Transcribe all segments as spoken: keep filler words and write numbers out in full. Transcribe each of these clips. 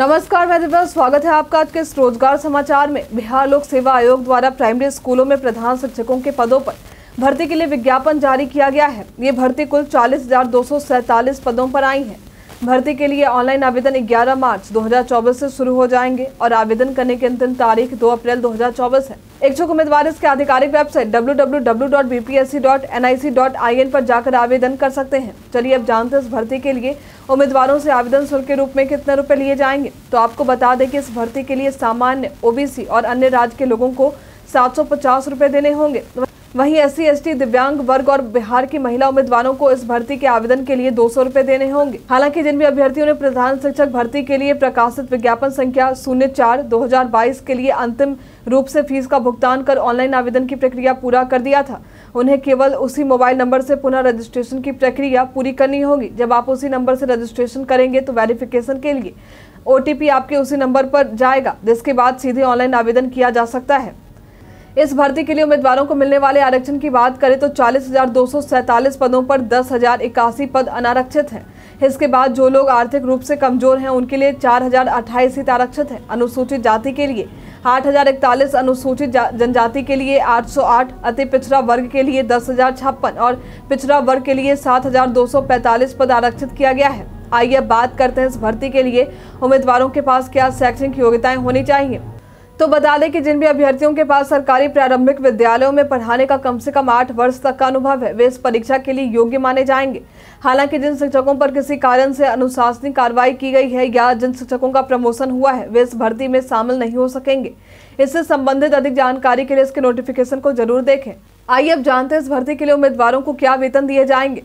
नमस्कार, मैं दिव्या, स्वागत है आपका आज के इस रोजगार समाचार में। बिहार लोक सेवा आयोग द्वारा प्राइमरी स्कूलों में प्रधान शिक्षकों के पदों पर भर्ती के लिए विज्ञापन जारी किया गया है। ये भर्ती कुल चालीस हजार दो सौ सैंतालीस पदों पर आई है। भर्ती के लिए ऑनलाइन आवेदन ग्यारह मार्च दो हज़ार चौबीस से शुरू हो जाएंगे और आवेदन करने की अंतिम तारीख दो अप्रैल दो हज़ार चौबीस है। इच्छुक उम्मीदवार इसके आधिकारिक website W W W dot B P S C dot N I C dot in पर जाकर आवेदन कर सकते हैं। चलिए अब जानते हैं इस भर्ती के लिए उम्मीदवारों से आवेदन शुल्क के रूप में कितने रुपए लिए जाएंगे। तो आपको बता दें कि इस भर्ती के लिए सामान्य, ओबीसी और अन्य राज्य के लोगों को सात सौ पचास रुपए देने होंगे। वहीं एससी, एसटी, दिव्यांग वर्ग और बिहार की महिला उम्मीदवारों को इस भर्ती के आवेदन के लिए दो सौ रुपए देने होंगे। हालांकि जिन भी अभ्यर्थियों ने प्रधान शिक्षक भर्ती के लिए प्रकाशित विज्ञापन संख्या शून्य चार दो हजार बाईस के लिए अंतिम रूप से फीस का भुगतान कर ऑनलाइन आवेदन की प्रक्रिया पूरा कर दिया था, उन्हें केवल उसी मोबाइल नंबर से पुनः रजिस्ट्रेशन की प्रक्रिया पूरी करनी होगी। जब आप उसी नंबर से रजिस्ट्रेशन करेंगे तो वेरिफिकेशन के लिए ओटीपी आपके उसी नंबर पर जाएगा, जिसके बाद सीधे ऑनलाइन आवेदन किया जा सकता है। इस भर्ती के लिए उम्मीदवारों को मिलने वाले आरक्षण की बात करें तो चालीस हजार दो सौ सैंतालीस पदों पर दस हजार इक्यासी पद अनारक्षित हैं। इसके बाद जो लोग आर्थिक रूप से कमजोर हैं उनके लिए चार हजार अट्ठाईस सीट आरक्षित हैं। अनुसूचित जाति के लिए आठ हजार इकतालीस, अनुसूचित जनजाति के लिए आठ सौ आठ, अति पिछड़ा वर्ग के लिए दस हजार छप्पन और पिछड़ा वर्ग के लिए सात हजार दो सौ पैंतालीस पद आरक्षित किया गया है। आइए अब बात करते हैं इस भर्ती के लिए उम्मीदवारों के पास क्या शैक्षणिक योग्यताएं होनी चाहिए। तो बता दें कि जिन भी अभ्यर्थियों के पास सरकारी प्रारंभिक विद्यालयों में पढ़ाने का कम से कम आठ वर्ष तक का अनुभव है, वे इस परीक्षा के लिए योग्य माने जाएंगे। हालांकि जिन शिक्षकों पर किसी कारण से अनुशासनिक कार्रवाई की गई है या जिन शिक्षकों का प्रमोशन हुआ है, वे इस भर्ती में शामिल नहीं हो सकेंगे। इससे संबंधित अधिक जानकारी के लिए इसके नोटिफिकेशन को जरूर देखें। आइए अब जानते हैं इस भर्ती के लिए उम्मीदवारों को क्या वेतन दिए जाएंगे।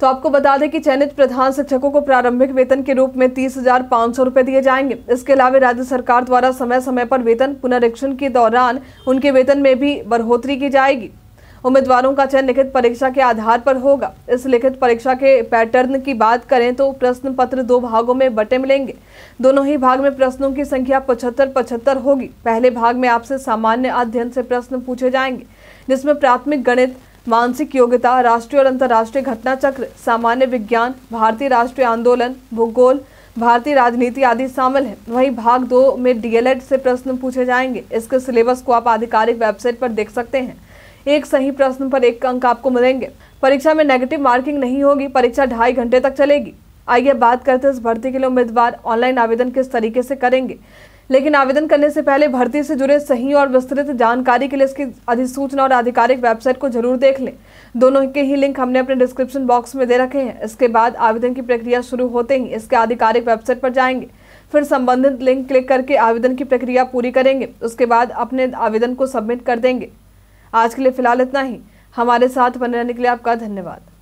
तो आपको बता दें कि चयनित प्रधान शिक्षकों को प्रारंभिक वेतन के रूप में तीस हजार पाँच सौ रुपये दिए जाएंगे। इसके अलावा राज्य सरकार द्वारा समय समय पर वेतन पुनरीक्षण के दौरान उनके वेतन में भी बढ़ोतरी की जाएगी। उम्मीदवारों का चयन लिखित परीक्षा के आधार पर होगा। इस लिखित परीक्षा के पैटर्न की बात करें तो प्रश्न पत्र दो भागों में बटे मिलेंगे। दोनों ही भाग में प्रश्नों की संख्या पचहत्तर पचहत्तर होगी। पहले भाग में आपसे सामान्य अध्ययन से प्रश्न पूछे जाएंगे, जिसमें प्राथमिक गणित, मानसिक योग्यता, राष्ट्रीय और अंतर्राष्ट्रीय घटना चक्र, सामान्य विज्ञान, भारतीय राष्ट्रीय आंदोलन, भूगोल, भारतीय राजनीति आदि शामिल है। वहीं भाग दो में डीएलएड से प्रश्न पूछे जाएंगे। इसके सिलेबस को आप आधिकारिक वेबसाइट पर देख सकते हैं। एक सही प्रश्न पर एक अंक आपको मिलेंगे। परीक्षा में नेगेटिव मार्किंग नहीं होगी। परीक्षा ढाई घंटे तक चलेगी। आइए बात करते हैं इस भर्ती के लिए उम्मीदवार ऑनलाइन आवेदन किस तरीके से करेंगे। लेकिन आवेदन करने से पहले भर्ती से जुड़े सही और विस्तृत जानकारी के लिए इसकी अधिसूचना और आधिकारिक वेबसाइट को जरूर देख लें। दोनों के ही लिंक हमने अपने डिस्क्रिप्शन बॉक्स में दे रखे हैं। इसके बाद आवेदन की प्रक्रिया शुरू होते ही इसके आधिकारिक वेबसाइट पर जाएंगे, फिर संबंधित लिंक क्लिक करके आवेदन की प्रक्रिया पूरी करेंगे। उसके बाद अपने आवेदन को सबमिट कर देंगे। आज के लिए फिलहाल इतना ही। हमारे साथ बने रहने के लिए आपका धन्यवाद।